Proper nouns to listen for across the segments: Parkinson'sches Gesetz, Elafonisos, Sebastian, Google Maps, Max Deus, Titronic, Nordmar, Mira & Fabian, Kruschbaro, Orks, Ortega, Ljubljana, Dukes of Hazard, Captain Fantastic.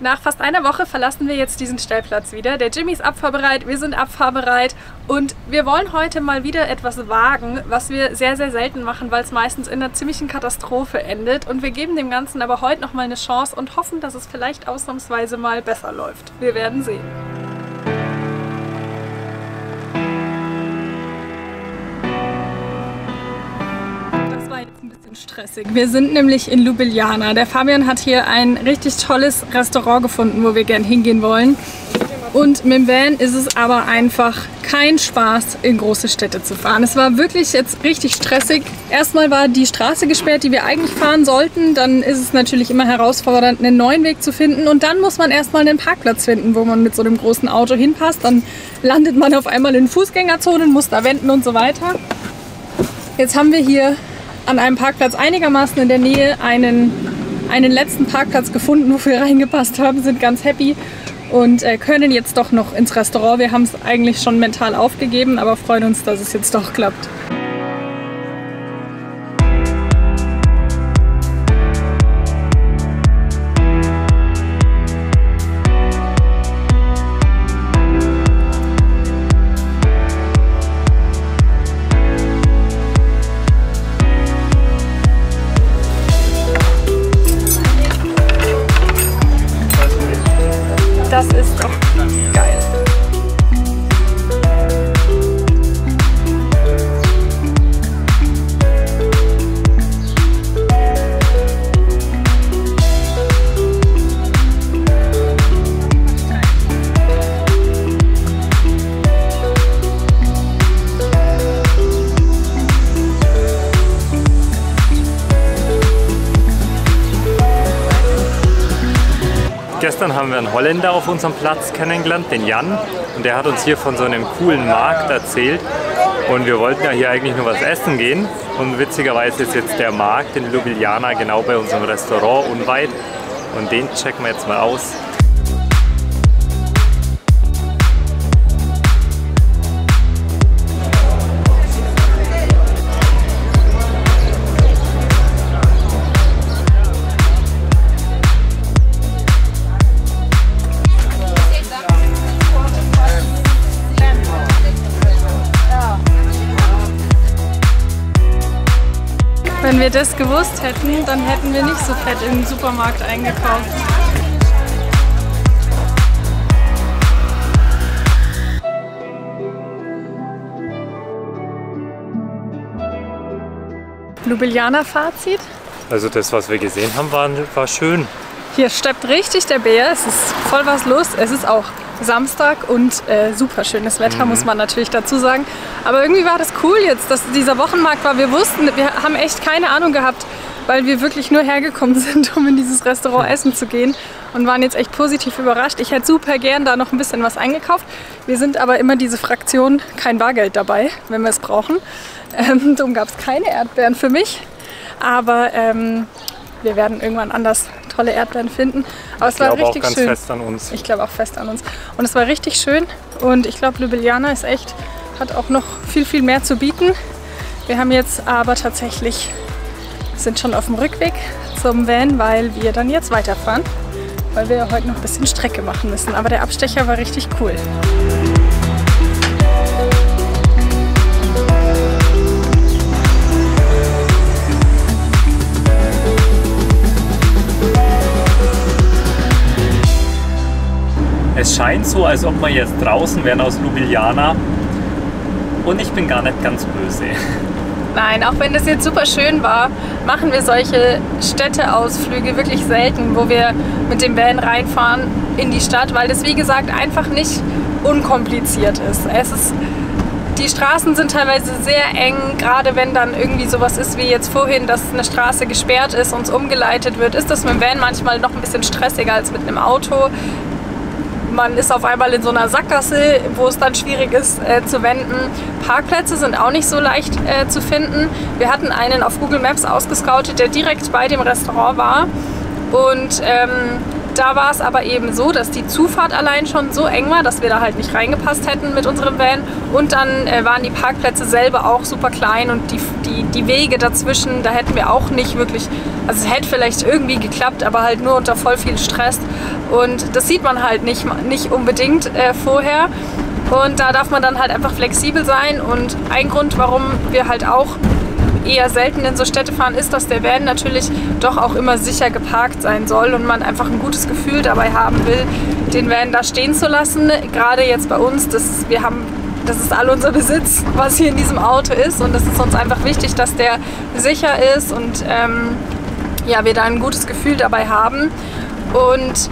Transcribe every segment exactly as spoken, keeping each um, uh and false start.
Nach fast einer Woche verlassen wir jetzt diesen Stellplatz wieder. Der Jimmy ist abfahrbereit, wir sind abfahrbereit und wir wollen heute mal wieder etwas wagen, was wir sehr, sehr selten machen, weil es meistens in einer ziemlichen Katastrophe endet. Und wir geben dem Ganzen aber heute nochmal eine Chance und hoffen, dass es vielleicht ausnahmsweise mal besser läuft. Wir werden sehen. Stressig. Wir sind nämlich in Ljubljana. Der Fabian hat hier ein richtig tolles Restaurant gefunden, wo wir gerne hingehen wollen. Und mit dem Van ist es aber einfach kein Spaß, in große Städte zu fahren. Es war wirklich jetzt richtig stressig. Erstmal war die Straße gesperrt, die wir eigentlich fahren sollten. Dann ist es natürlich immer herausfordernd, einen neuen Weg zu finden. Und dann muss man erstmal einen Parkplatz finden, wo man mit so einem großen Auto hinpasst. Dann landet man auf einmal in Fußgängerzonen, muss da wenden und so weiter. Jetzt haben wir hier an einem Parkplatz einigermaßen in der Nähe einen, einen letzten Parkplatz gefunden, wo wir reingepasst haben, sind ganz happy und äh, können jetzt doch noch ins Restaurant. Wir haben es eigentlich schon mental aufgegeben, aber freuen uns, dass es jetzt doch klappt. Das ist doch geil. Gestern haben wir einen Holländer auf unserem Platz kennengelernt, den Jan. Und der hat uns hier von so einem coolen Markt erzählt. Und wir wollten ja hier eigentlich nur was essen gehen. Und witzigerweise ist jetzt der Markt in Ljubljana genau bei unserem Restaurant unweit. Und den checken wir jetzt mal aus. Wenn wir das gewusst hätten, dann hätten wir nicht so fett im Supermarkt eingekauft. Ljubljana-Fazit? Also das, was wir gesehen haben, war, war schön. Hier steppt richtig der Bär, es ist voll was los. Es ist auch Samstag und äh, super schönes Wetter, mhm. muss man natürlich dazu sagen. Aber irgendwie war das cool jetzt, dass dieser Wochenmarkt war. Wir wussten, wir haben echt keine Ahnung gehabt, weil wir wirklich nur hergekommen sind, um in dieses Restaurant essen zu gehen und waren jetzt echt positiv überrascht. Ich hätte super gern da noch ein bisschen was eingekauft. Wir sind aber immer diese Fraktion, kein Bargeld dabei, wenn wir es brauchen. Ähm, darum gab es keine Erdbeeren für mich, aber ähm, wir werden irgendwann anders tolle Erdbeeren finden. Aber es war richtig schön. Ich glaube auch ganz fest an uns. Ich glaube auch fest an uns. Und es war richtig schön. Und ich glaube, Ljubljana ist echt, hat auch noch viel, viel mehr zu bieten. Wir haben jetzt aber tatsächlich, sind schon auf dem Rückweg zum Van, weil wir dann jetzt weiterfahren. Weil wir heute noch ein bisschen Strecke machen müssen. Aber der Abstecher war richtig cool. Es scheint so, als ob wir jetzt draußen wären aus Ljubljana und ich bin gar nicht ganz böse. Nein, auch wenn das jetzt super schön war, machen wir solche Städteausflüge wirklich selten, wo wir mit dem Van reinfahren in die Stadt, weil das wie gesagt einfach nicht unkompliziert ist. Es ist Die Straßen sind teilweise sehr eng, gerade wenn dann irgendwie sowas ist wie jetzt vorhin, dass eine Straße gesperrt ist, uns umgeleitet wird, ist das mit dem Van manchmal noch ein bisschen stressiger als mit einem Auto. Man ist auf einmal in so einer Sackgasse, wo es dann schwierig ist äh, zu wenden. Parkplätze sind auch nicht so leicht äh, zu finden. Wir hatten einen auf Google Maps ausgescoutet, der direkt bei dem Restaurant war. Und ähm, Da war es aber eben so, dass die Zufahrt allein schon so eng war, dass wir da halt nicht reingepasst hätten mit unserem Van. Und dann äh, waren die Parkplätze selber auch super klein und die, die, die Wege dazwischen, da hätten wir auch nicht wirklich, also es hätte vielleicht irgendwie geklappt, aber halt nur unter voll viel Stress. Und das sieht man halt nicht, nicht unbedingt äh, vorher. Und da darf man dann halt einfach flexibel sein. Und ein Grund, warum wir halt auch eher selten in so Städte fahren, ist, dass der Van natürlich doch auch immer sicher geparkt sein soll und man einfach ein gutes Gefühl dabei haben will, den Van da stehen zu lassen. Gerade jetzt bei uns, das, wir haben, das ist all unser Besitz, was hier in diesem Auto ist, und das ist uns einfach wichtig, dass der sicher ist und ähm, ja, wir da ein gutes Gefühl dabei haben. Und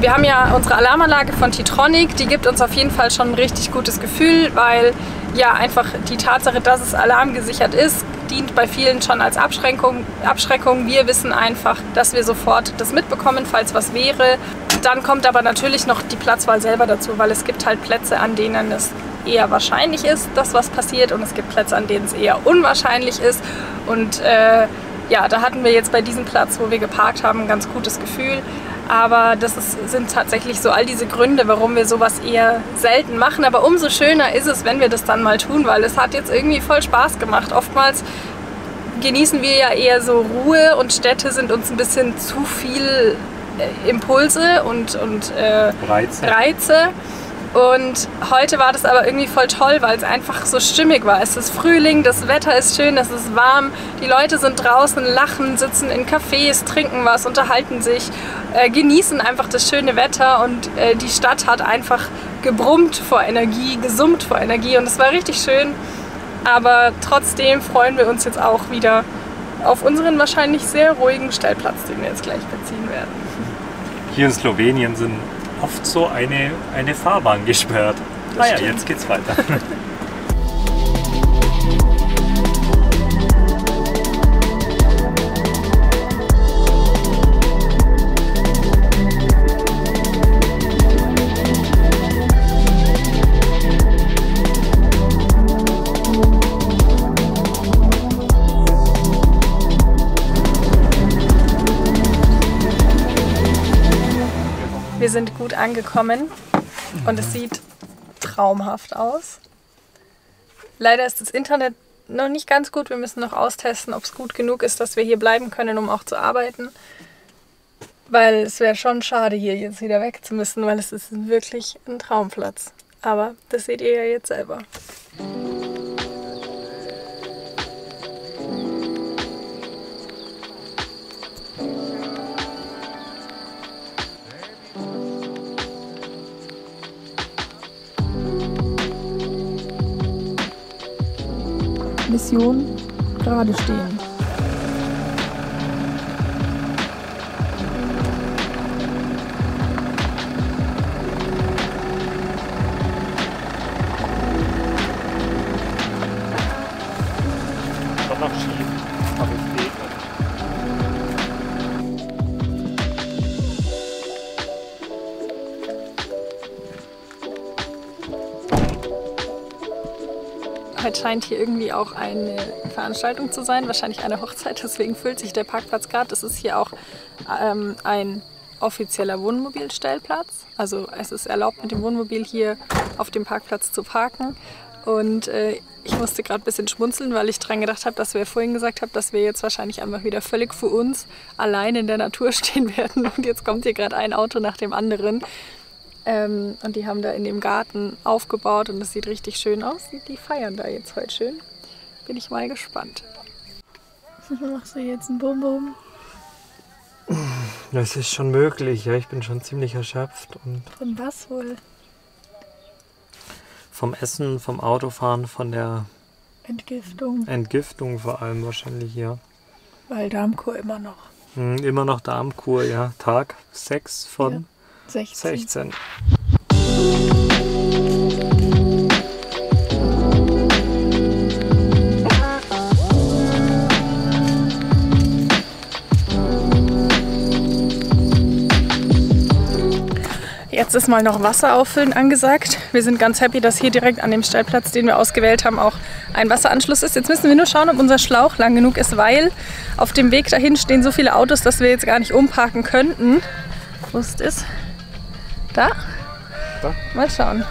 wir haben ja unsere Alarmanlage von Titronic, die gibt uns auf jeden Fall schon ein richtig gutes Gefühl, weil ja einfach die Tatsache, dass es alarmgesichert ist, dient bei vielen schon als Abschreckung. Abschreckung. Wir wissen einfach, dass wir sofort das mitbekommen, falls was wäre. Dann kommt aber natürlich noch die Platzwahl selber dazu, weil es gibt halt Plätze, an denen es eher wahrscheinlich ist, dass was passiert, und es gibt Plätze, an denen es eher unwahrscheinlich ist. Und äh, ja, da hatten wir jetzt bei diesem Platz, wo wir geparkt haben, ein ganz gutes Gefühl. Aber das ist, sind tatsächlich so all diese Gründe, warum wir sowas eher selten machen. Aber umso schöner ist es, wenn wir das dann mal tun, weil es hat jetzt irgendwie voll Spaß gemacht. Oftmals genießen wir ja eher so Ruhe, und Städte sind uns ein bisschen zu viel Impulse und, und äh, Reize. Reize. Und heute war das aber irgendwie voll toll, weil es einfach so stimmig war. Es ist Frühling, das Wetter ist schön, es ist warm, die Leute sind draußen, lachen, sitzen in Cafés, trinken was, unterhalten sich, äh, genießen einfach das schöne Wetter, und äh, die Stadt hat einfach gebrummt vor Energie, gesummt vor Energie, und es war richtig schön. Aber trotzdem freuen wir uns jetzt auch wieder auf unseren wahrscheinlich sehr ruhigen Stellplatz, den wir jetzt gleich beziehen werden. Hier in Slowenien sind oft so eine, eine Fahrbahn gesperrt. Naja, jetzt geht's weiter. Wir sind gut angekommen und es sieht traumhaft aus. Leider ist das Internet noch nicht ganz gut. Wir müssen noch austesten, ob es gut genug ist, dass wir hier bleiben können, um auch zu arbeiten. Weil es wäre schon schade, hier jetzt wieder weg zu müssen, weil es ist wirklich ein Traumplatz. Aber das seht ihr ja jetzt selber. Mission: gerade stehen. Kommt noch schief, aber es geht. Heute scheint hier irgendwie auch eine Veranstaltung zu sein, wahrscheinlich eine Hochzeit, deswegen füllt sich der Parkplatz gerade. Es ist hier auch ähm, ein offizieller Wohnmobilstellplatz, also es ist erlaubt, mit dem Wohnmobil hier auf dem Parkplatz zu parken. Und äh, ich musste gerade ein bisschen schmunzeln, weil ich dran gedacht habe, dass wir vorhin gesagt haben, dass wir jetzt wahrscheinlich einfach wieder völlig für uns allein in der Natur stehen werden. Und jetzt kommt hier gerade ein Auto nach dem anderen. Ähm, und die haben da in dem Garten aufgebaut und das sieht richtig schön aus. Die feiern da jetzt heute schön. Bin ich mal gespannt. Machst du jetzt einen Bum-Bum? Das ist schon möglich, ja. Ich bin schon ziemlich erschöpft. Und von was wohl? Vom Essen, vom Autofahren, von der Entgiftung. Entgiftung vor allem wahrscheinlich, ja. Weil Darmkur immer noch. Hm, immer noch Darmkur, ja. Tag sechs von... Ja. sechzehn. sechzehn. Jetzt ist mal noch Wasser auffüllen angesagt. Wir sind ganz happy, dass hier direkt an dem Stellplatz, den wir ausgewählt haben, auch ein Wasseranschluss ist. Jetzt müssen wir nur schauen, ob unser Schlauch lang genug ist, weil auf dem Weg dahin stehen so viele Autos, dass wir jetzt gar nicht umparken könnten. wo es ist. Da? Da? Mal schauen.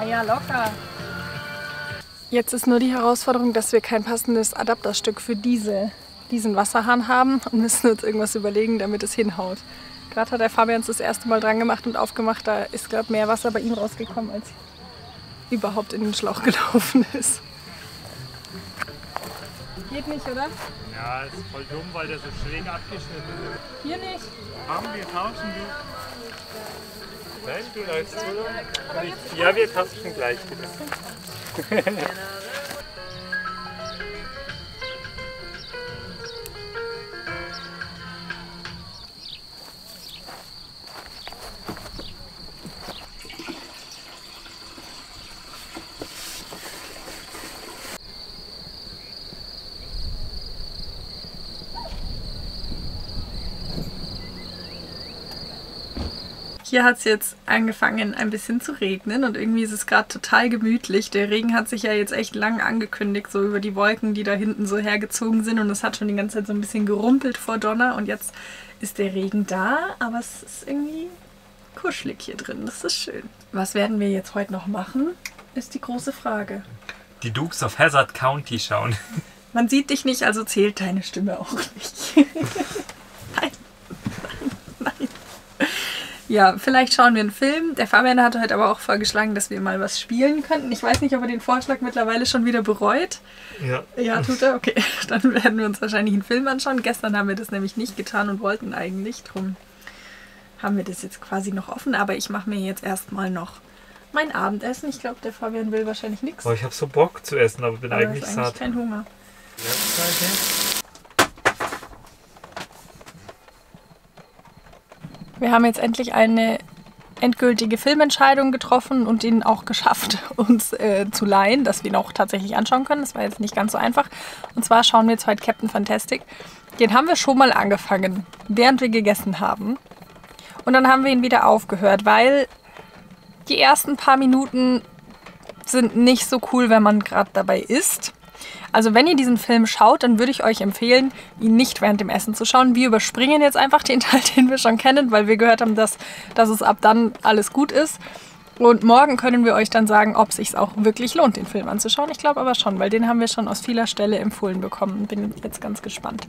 Ah ja, locker. Jetzt ist nur die Herausforderung, dass wir kein passendes Adapterstück für diese, diesen Wasserhahn haben und müssen uns irgendwas überlegen, damit es hinhaut. Gerade hat der Fabian das erste Mal dran gemacht und aufgemacht, da ist gerade mehr Wasser bei ihm rausgekommen, als überhaupt in den Schlauch gelaufen ist. Geht nicht, oder? Ja, ist voll dumm, weil der so schräg abgeschnitten wird. Hier nicht. Haben wir tauschen, du? Nein, du läufst zu. Ja, wir tauschen gleich, bitte. Hier hat es jetzt angefangen, ein bisschen zu regnen und irgendwie ist es gerade total gemütlich. Der Regen hat sich ja jetzt echt lang angekündigt, so über die Wolken, die da hinten so hergezogen sind, und es hat schon die ganze Zeit so ein bisschen gerumpelt vor Donner und jetzt ist der Regen da, aber es ist irgendwie kuschelig hier drin, das ist schön. Was werden wir jetzt heute noch machen, ist die große Frage. Die Dukes of Hazard County schauen. Man sieht dich nicht, also zählt deine Stimme auch nicht. Ja, vielleicht schauen wir einen Film. Der Fabian hat heute aber auch vorgeschlagen, dass wir mal was spielen könnten. Ich weiß nicht, ob er den Vorschlag mittlerweile schon wieder bereut. Ja. Ja, tut er? Okay. Dann werden wir uns wahrscheinlich einen Film anschauen. Gestern haben wir das nämlich nicht getan und wollten eigentlich. Drum haben wir das jetzt quasi noch offen. Aber ich mache mir jetzt erstmal noch mein Abendessen. Ich glaube, der Fabian will wahrscheinlich nichts. Boah, ich habe so Bock zu essen, aber bin aber eigentlich satt. Ich habe keinen Hunger. Ja, okay. Wir haben jetzt endlich eine endgültige Filmentscheidung getroffen und ihn auch geschafft, uns äh, zu leihen, dass wir ihn auch tatsächlich anschauen können. Das war jetzt nicht ganz so einfach. Und zwar schauen wir jetzt heute Captain Fantastic. Den haben wir schon mal angefangen, während wir gegessen haben. Und dann haben wir ihn wieder aufgehört, weil die ersten paar Minuten sind nicht so cool, wenn man gerade dabei isst. Also wenn ihr diesen Film schaut, dann würde ich euch empfehlen, ihn nicht während dem Essen zu schauen. Wir überspringen jetzt einfach den Teil, den wir schon kennen, weil wir gehört haben, dass, dass es ab dann alles gut ist. Und morgen können wir euch dann sagen, ob es sich auch wirklich lohnt, den Film anzuschauen. Ich glaube aber schon, weil den haben wir schon aus vieler Stelle empfohlen bekommen. Bin jetzt ganz gespannt.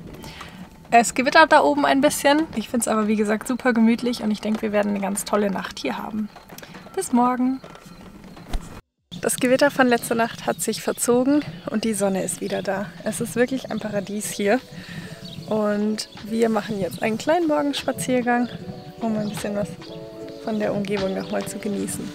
Es gewittert da oben ein bisschen. Ich finde es aber, wie gesagt, super gemütlich und ich denke, wir werden eine ganz tolle Nacht hier haben. Bis morgen! Das Gewitter von letzter Nacht hat sich verzogen und die Sonne ist wieder da. Es ist wirklich ein Paradies hier. Und wir machen jetzt einen kleinen Morgenspaziergang, um ein bisschen was von der Umgebung nochmal zu genießen.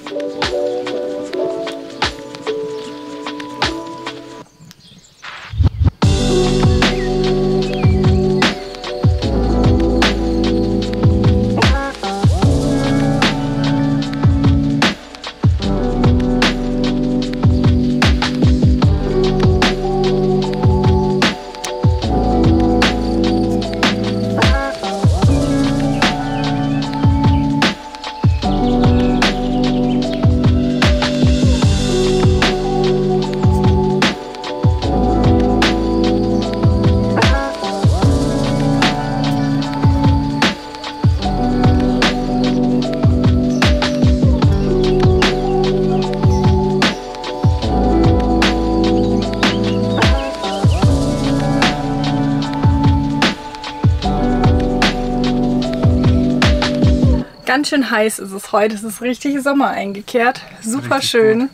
Ganz schön heiß ist es heute, es ist richtig Sommer eingekehrt, super schön.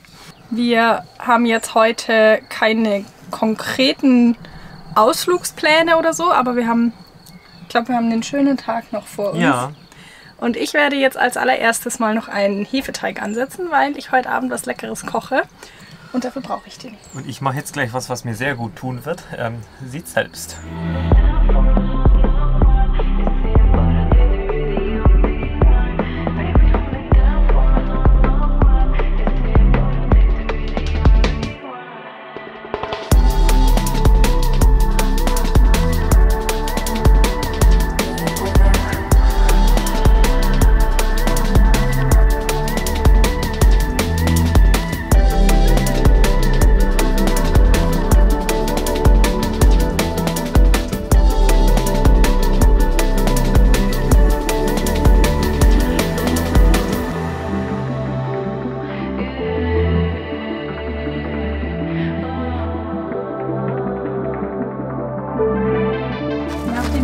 Wir haben jetzt heute keine konkreten Ausflugspläne oder so, aber wir haben, ich glaube, wir haben einen schönen Tag noch vor uns. Ja. Und ich werde jetzt als allererstes mal noch einen Hefeteig ansetzen, weil ich heute Abend was Leckeres koche und dafür brauche ich den. Und ich mache jetzt gleich was, was mir sehr gut tun wird. Ähm, sieht selbst.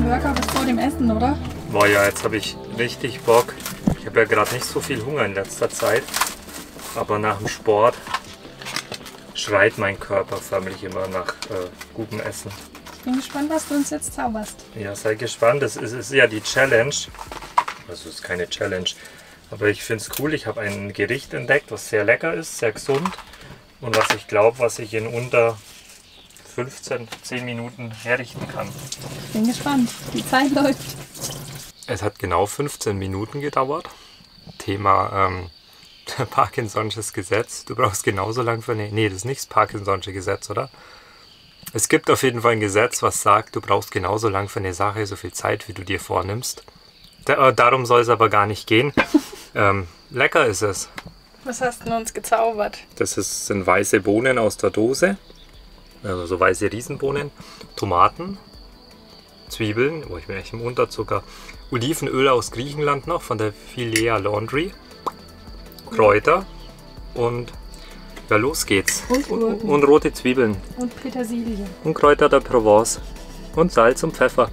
Burger bis vor dem Essen, oder? Boah ja, jetzt habe ich richtig Bock. Ich habe ja gerade nicht so viel Hunger in letzter Zeit, aber nach dem Sport schreit mein Körper förmlich immer nach äh, gutem Essen. Ich bin gespannt, was du uns jetzt zauberst. Ja, sei gespannt. Es ist, ist ja die Challenge. Also es ist keine Challenge, aber ich finde es cool. Ich habe ein Gericht entdeckt, was sehr lecker ist, sehr gesund und was ich glaube, was ich in unter fünfzehn, zehn Minuten herrichten kann. Ich bin gespannt. Die Zeit läuft. Es hat genau fünfzehn Minuten gedauert. Thema ähm, Parkinson'sches Gesetz. Du brauchst genauso lang für eine... Nee, das ist nicht das Parkinson'sche Gesetz, oder? Es gibt auf jeden Fall ein Gesetz, was sagt, du brauchst genauso lang für eine Sache so viel Zeit, wie du dir vornimmst. Da, äh, darum soll es aber gar nicht gehen. ähm, lecker ist es. Was hast du uns gezaubert? Das ist, sind weiße Bohnen aus der Dose. Also so weiße Riesenbohnen. Tomaten. Zwiebeln, oh, ich bin echt im Unterzucker. Olivenöl aus Griechenland noch von der Filea Laundry, Kräuter und ja, los geht's. Und, und, und rote Zwiebeln. Und Petersilie. Und Kräuter der Provence. Und Salz und Pfeffer.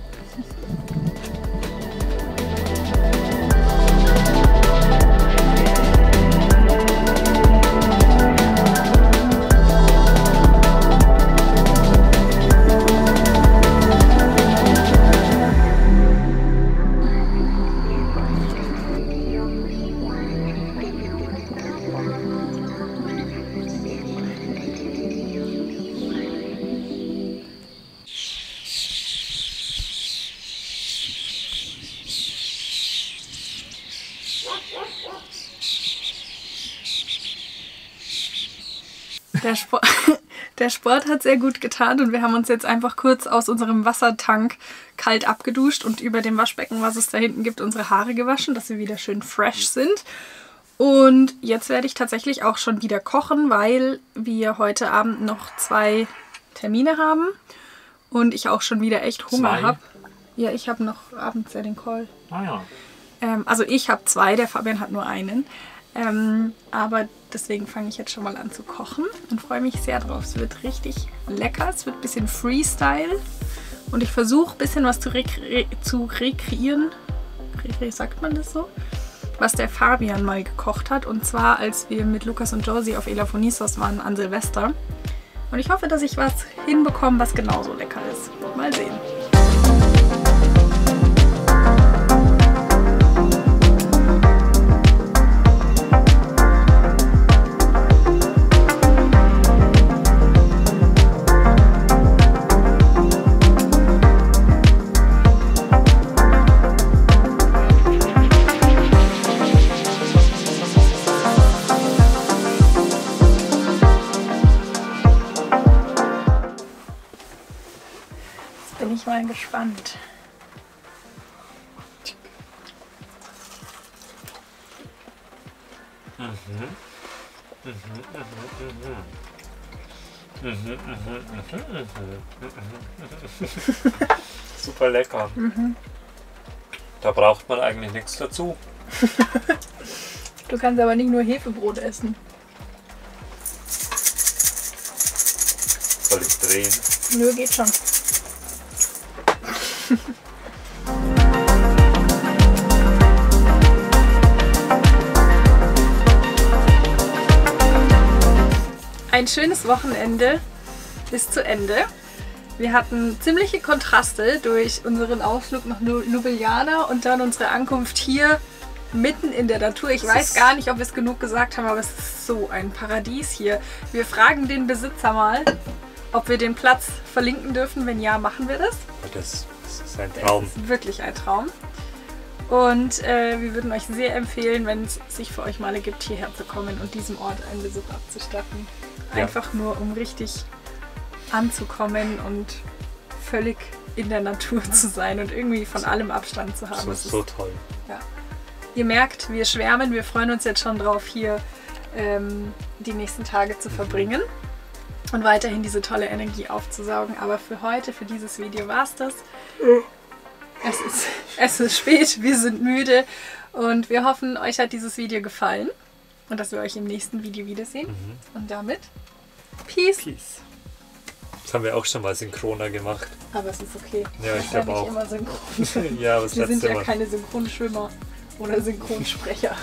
Der Sport, der Sport hat sehr gut getan und wir haben uns jetzt einfach kurz aus unserem Wassertank kalt abgeduscht und über dem Waschbecken, was es da hinten gibt, unsere Haare gewaschen, dass sie wieder schön fresh sind. Und jetzt werde ich tatsächlich auch schon wieder kochen, weil wir heute Abend noch zwei Termine haben und ich auch schon wieder echt Hunger habe. Ja, ich habe noch abends ja den Call. Ah ja. Ähm, also ich habe zwei, der Fabian hat nur einen. Ähm, aber deswegen fange ich jetzt schon mal an zu kochen und freue mich sehr drauf. Es wird richtig lecker, es wird ein bisschen Freestyle und ich versuche ein bisschen was zu, rekre zu rekreieren, rekre sagt man das so, was der Fabian mal gekocht hat, und zwar als wir mit Lukas und Josie auf Elafonisos waren an Silvester. Und ich hoffe, dass ich was hinbekomme, was genauso lecker ist. Mal sehen. Ich bin gespannt. Mhm. Mhm, mhm, mhm. Mhm, mhm, mhm, mhm. Super lecker. Mhm. Da braucht man eigentlich nichts dazu. Du kannst aber nicht nur Hefebrot essen. Soll ich drehen? Nö, geht schon. Ein schönes Wochenende ist zu Ende. Wir hatten ziemliche Kontraste durch unseren Ausflug nach Ljubljana und dann unsere Ankunft hier mitten in der Natur. Ich weiß gar nicht, ob wir es genug gesagt haben, aber es ist so ein Paradies hier. Wir fragen den Besitzer mal, ob wir den Platz verlinken dürfen. Wenn ja, machen wir das. Das ist ein Traum. Das ist wirklich ein Traum. Und äh, wir würden euch sehr empfehlen, wenn es sich für euch mal ergibt, hierher zu kommen und diesem Ort einen Besuch abzustatten. Ja. Einfach nur, um richtig anzukommen und völlig in der Natur zu sein und irgendwie von allem Abstand zu haben. Das ist, das ist so toll. Ja. Ihr merkt, wir schwärmen. Wir freuen uns jetzt schon drauf, hier ähm, die nächsten Tage zu verbringen. Und weiterhin diese tolle Energie aufzusaugen. Aber für heute, für dieses Video war es das. Es ist, es ist spät, wir sind müde und wir hoffen, euch hat dieses Video gefallen und dass wir euch im nächsten Video wiedersehen. Mhm. Und damit, Peace! Peace. Das haben wir auch schon mal synchroner gemacht. Aber es ist okay. Ja, ich glaube auch. Immer synchron. Ja, aber das wir letzte sind ja Mal. Keine Synchronschwimmer oder Synchronsprecher.